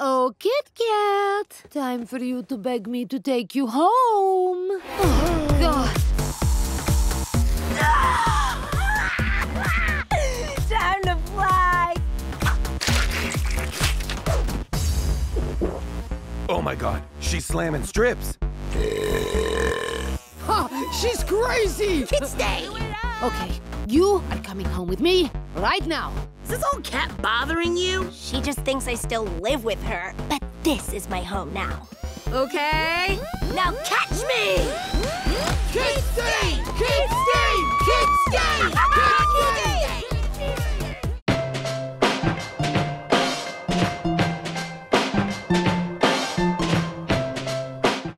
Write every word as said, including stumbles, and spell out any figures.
Oh, Kit Kat, time for you to beg me to take you home. Oh, God. Time to fly. Oh, my God. She's slamming strips. Ha! She's crazy. Kids Day. Okay, you are coming home with me right now. Is this old cat bothering you? She just thinks I still live with her, but this is my home now. Okay. Now catch me! Kit Kat!